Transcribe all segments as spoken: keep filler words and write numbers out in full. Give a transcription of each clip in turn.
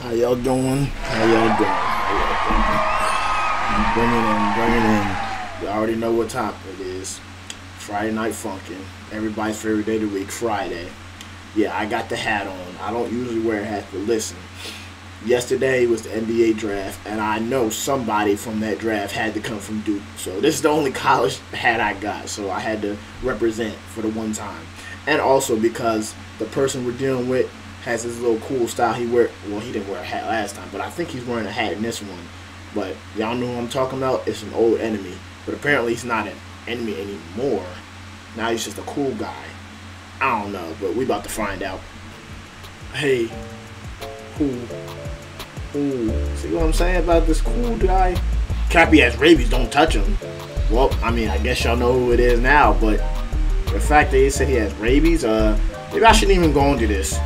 How y'all doing? How y'all doing? How y'all doing? I'm bringing in, bringing in. You already know what topic it is. Friday Night Funkin'. Everybody's favorite day of the week, Friday. Yeah, I got the hat on. I don't usually wear a hat, but listen. Yesterday was the N B A draft, and I know somebody from that draft had to come from Duke. So this is the only college hat I got, so I had to represent for the one time. And also because the person we're dealing with has his little cool style. He wear, well, he didn't wear a hat last time, but I think he's wearing a hat in this one. But y'all know who I'm talking about? It's an old enemy. But apparently he's not an enemy anymore. Now he's just a cool guy. I don't know, but we about to find out. Hey, cool. Ooh, see what I'm saying about this cool guy? Kapi has rabies, don't touch him. Well, I mean, I guess y'all know who it is now, but the fact that he said he has rabies, uh, maybe I shouldn't even go into this.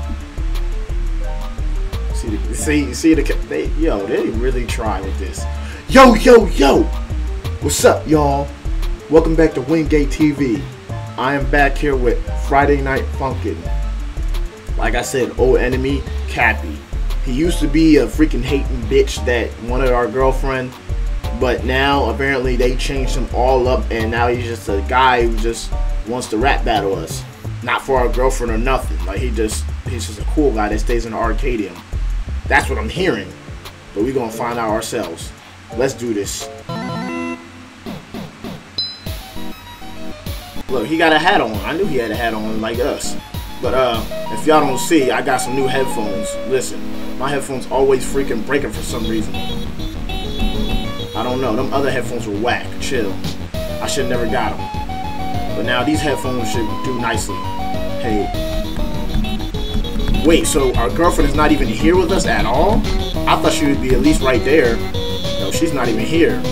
See, the, see, see the, they, yo, they really try with this. Yo, yo, yo! What's up, y'all? Welcome back to Wingate T V. I am back here with Friday Night Funkin'. Like I said, old enemy, Kapi. He used to be a freaking hating bitch that wanted our girlfriend, but now apparently they changed him all up, and now he's just a guy who just wants to rap battle us. Not for our girlfriend or nothing. Like he just, he's just a cool guy that stays in the Arcadium. That's what I'm hearing, but we're gonna find out ourselves. Let's do this. Look, he got a hat on. I knew he had a hat on like us. But uh, if y'all don't see, I got some new headphones. Listen, my headphones always freaking breaking for some reason. I don't know, them other headphones were whack, chill. I should've never got them. But now these headphones should do nicely. Hey. Wait, so our girlfriend is not even here with us at all? I thought she would be at least right there. No, she's not even here.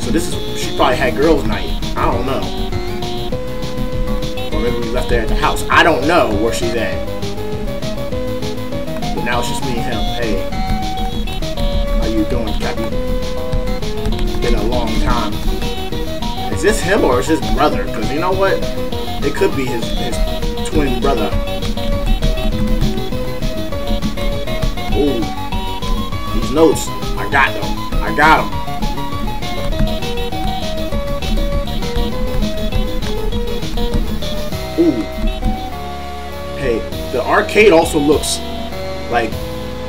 So this is, she probably had girls night. I don't know. Maybe we left her at the house. I don't know where she's at. But now it's just me and him. Hey, how you doing, Kapi? It's been a long time. Is this him or is his brother? Because you know what? It could be his, his twin brother. Ooh. These notes. I got them. I got them. Ooh. Hey, the arcade also looks like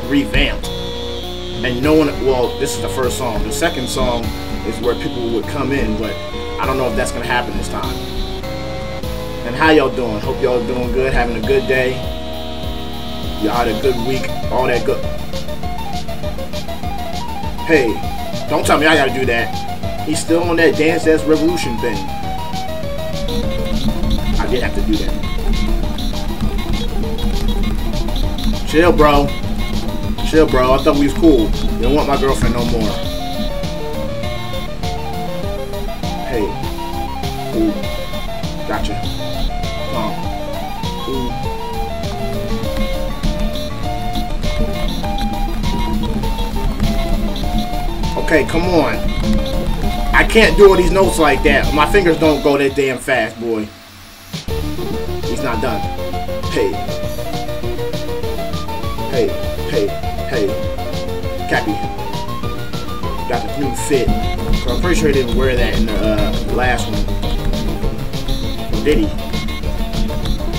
revamped. And no one, well, this is the first song. The second song is where people would come in, but I don't know if that's gonna happen this time. And how y'all doing? Hope y'all doing good, having a good day. Y'all had a good week, all that good. Hey, don't tell me I gotta do that. He's still on that Dance Dance Revolution thing. I did have to do that. Chill, bro. Chill, bro. I thought we was cool. You don't want my girlfriend no more. Hey. Ooh. Gotcha. Huh. Ooh. Okay, come on. I can't do all these notes like that. My fingers don't go that damn fast, boy. Not done. Hey. Hey. Hey. Hey. Kapi. Got the new fit. So I'm pretty sure he didn't wear that in the uh, last one. Or did he?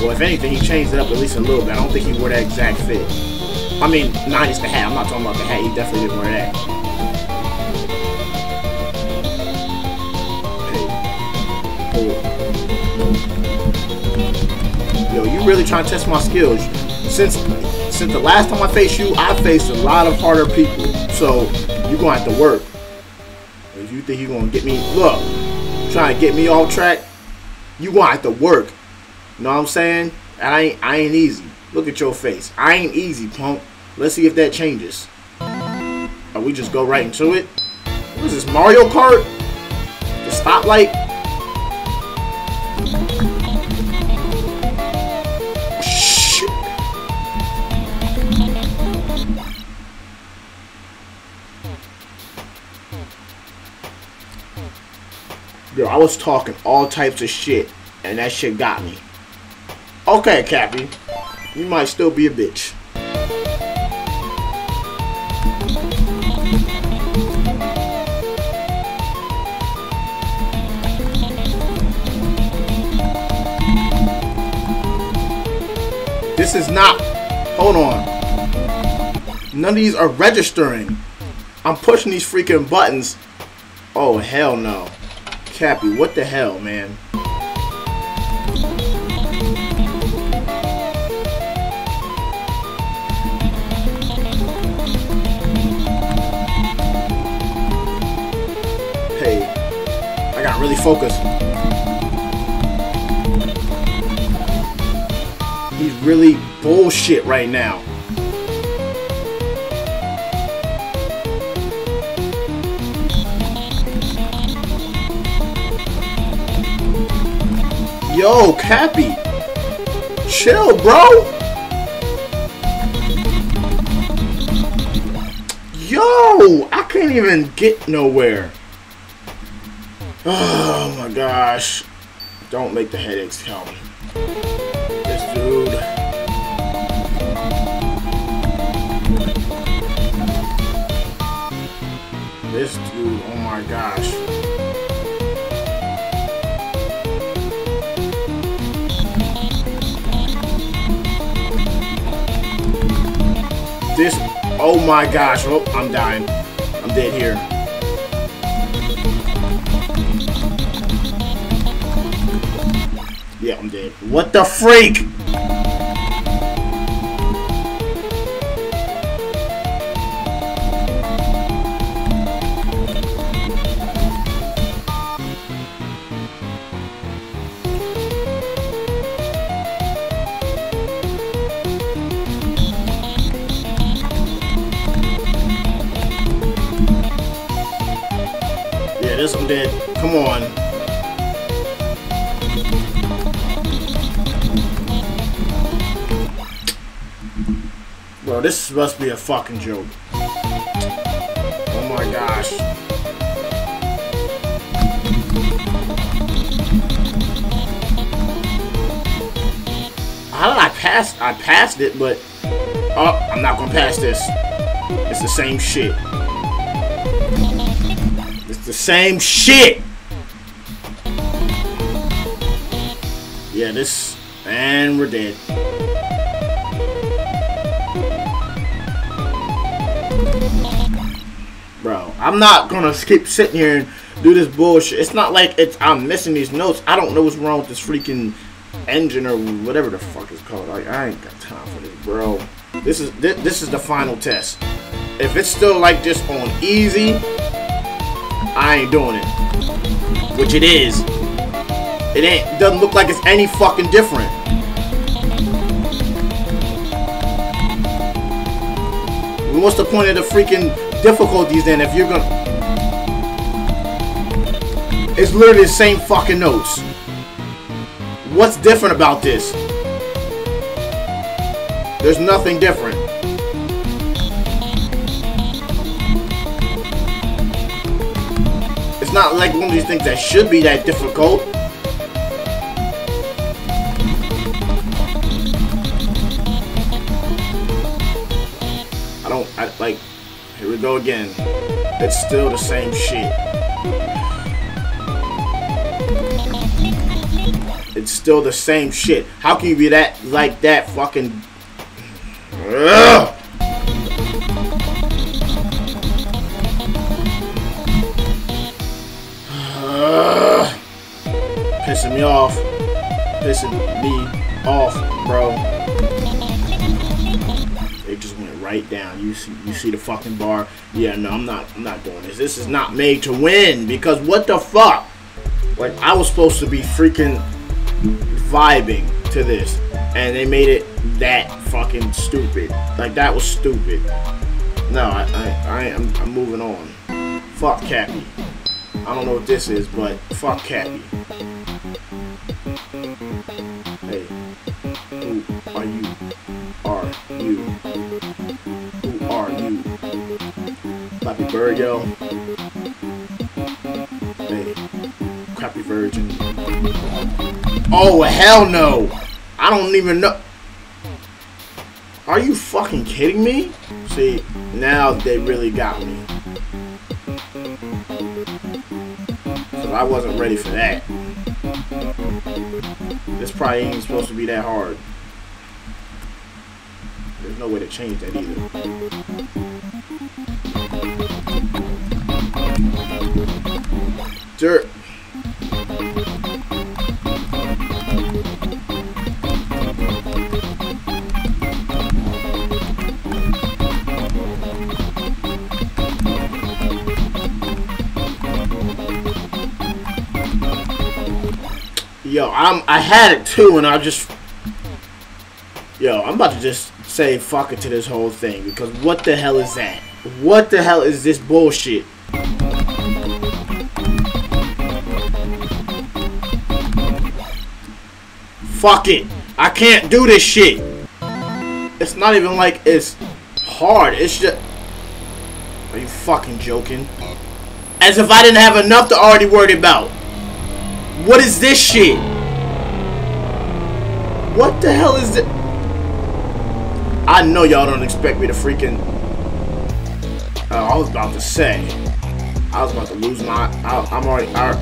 Well, if anything, he changed it up at least a little bit. I don't think he wore that exact fit. I mean, not just the hat. I'm not talking about the hat. He definitely didn't wear that. Hey. Oh. Yo, you really trying to test my skills. Since since the last time I faced you, I faced a lot of harder people. So you're gonna have to work. If you think you're gonna get me, look, trying to get me off track, you gonna have to work. You know what I'm saying? And I ain't I ain't easy. Look at your face. I ain't easy, punk. Let's see if that changes. Or we just go right into it. What is this, Mario Kart? The stoplight? Yo, I was talking all types of shit, and that shit got me. Okay, Kapi, you might still be a bitch. This is not. Hold on. None of these are registering. I'm pushing these freaking buttons. Oh, hell no. Kapi, what the hell, man? Hey, I gotta really focus. He's really bullshit right now. Yo, Kapi, chill, bro. Yo, I can't even get nowhere. Oh my gosh. Don't make the headaches come. This dude. This dude, oh my gosh. This, oh my gosh, oh, I'm dying. I'm dead here. Yeah, I'm dead. What the freak? This I'm dead. Come on. Bro, this must be a fucking joke. Oh my gosh. How did I pass? I passed it, but... Oh, I'm not gonna pass this. It's the same shit. The same shit. Yeah, this, and we're dead. Bro, I'm not gonna skip sitting here and do this bullshit. It's not like it's I'm missing these notes. I don't know what's wrong with this freaking engine or whatever the fuck it's called. Like, I ain't got time for this, bro. This is this, this is the final test. If it's still like this on easy, I ain't doing it. Which it is. It ain't doesn't look like it's any fucking different. What's the point of the freaking difficulties then if you're gonna... It's literally the same fucking notes. What's different about this? There's nothing different. It's not like one of these things that should be that difficult. I don't, I, like, here we go again. It's still the same shit. It's still the same shit. How can you be that, like that fucking... Ugh! Pissing me off. Pissing me off, bro. It just went right down. You see you see the fucking bar? Yeah, no, I'm not I'm not doing this. This is not made to win, because what the fuck? Like, I was supposed to be freaking vibing to this, and they made it that fucking stupid. Like, that was stupid. No, I I, I I'm, I'm moving on. Fuck Kapi. I don't know what this is, but fuck Kapi. Hey, who are you? Are you? Who are you? Happy Bird, yo. Hey, Crappy Virgin. Oh, hell no! I don't even know. Are you fucking kidding me? See, now they really got me. So I wasn't ready for that. This probably ain't supposed to be that hard. There's no way to change that either. Dirt. Yo, I'm, I had it too, and I just... Yo, I'm about to just say fuck it to this whole thing, because what the hell is that? What the hell is this bullshit? Fuck it. I can't do this shit. It's not even like it's hard. It's just... Are you fucking joking? As if I didn't have enough to already worry about. What is this shit? What the hell is this? I know y'all don't expect me to freaking... Uh, I was about to say. I was about to lose my... I, I'm already... I...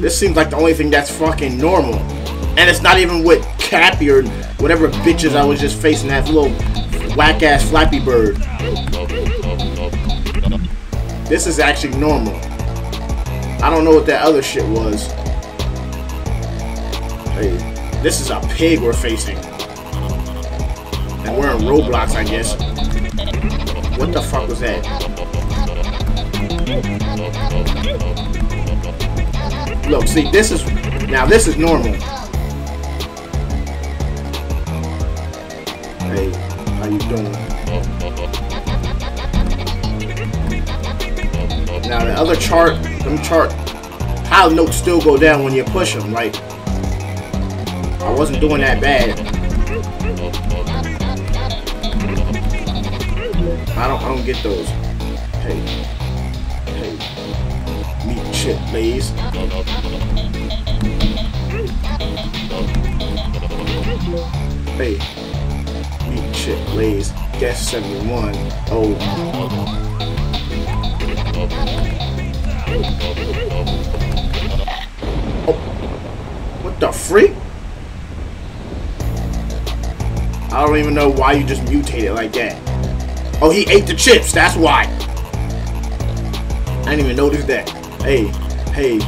This seems like the only thing that's fucking normal. And it's not even with Kapi or whatever bitches I was just facing, that little whack-ass Flappy Bird. This is actually normal. I don't know what that other shit was. Hey, this is a pig we're facing. And we're in Roblox, I guess. What the fuck was that? Look, see, this is... Now, this is normal. Hey, how you doing? Now the other chart, them chart pile notes still go down when you push them. Like, I wasn't doing that bad. I don't, I don't get those. Hey, hey, meat chip, please. Hey, meat chip, please. Guess seventy-one. Oh. Oh, what the freak? I don't even know why you just mutated like that. Oh, he ate the chips, that's why. I didn't even notice that. Hey, hey,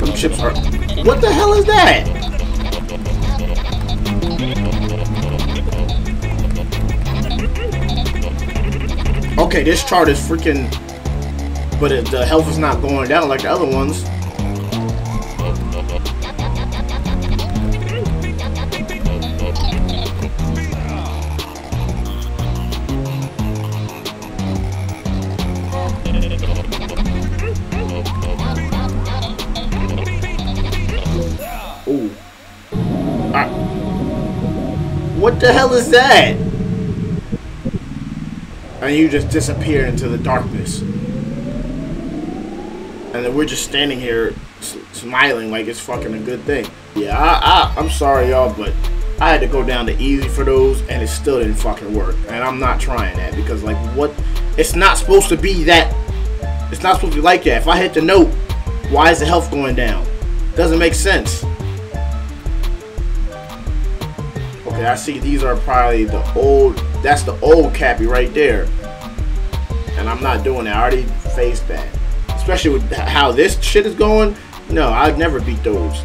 them chips are... What the hell is that? Okay, this chart is freaking... But it, the health is not going down like the other ones. Ooh. Right. What the hell is that? And you just disappear into the darkness. And then we're just standing here smiling like it's fucking a good thing. Yeah, I, I, I'm sorry, y'all, but I had to go down to easy for those, and it still didn't fucking work. And I'm not trying that because, like, what? It's not supposed to be that. It's not supposed to be like that. If I hit the note, why is the health going down? Doesn't make sense. Okay, I see these are probably the old, that's the old Kapi right there. And I'm not doing that. I already faced that. Especially with how this shit is going. No, I'd never beat those.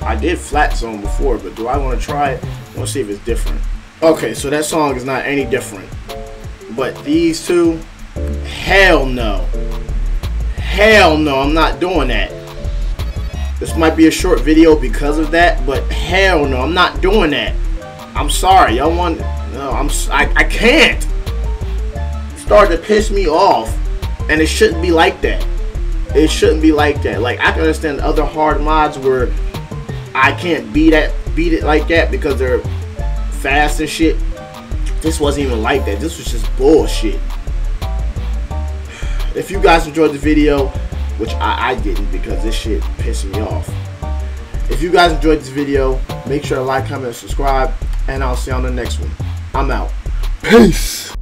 I did Flat Zone before, but do I want to try it? I want to see if it's different. Okay, so that song is not any different. But these two? Hell no. Hell no, I'm not doing that. This might be a short video because of that, but hell no, I'm not doing that. I'm sorry, y'all want... No, I'm, I, I can't. Started to piss me off. And it shouldn't be like that. It shouldn't be like that. Like, I can understand other hard mods where I can't beat that, beat it like that because they're fast and shit. This wasn't even like that. This was just bullshit. If you guys enjoyed the video, which I, I didn't because this shit pissed me off. If you guys enjoyed this video, make sure to like, comment, and subscribe. And I'll see you on the next one. I'm out. Peace.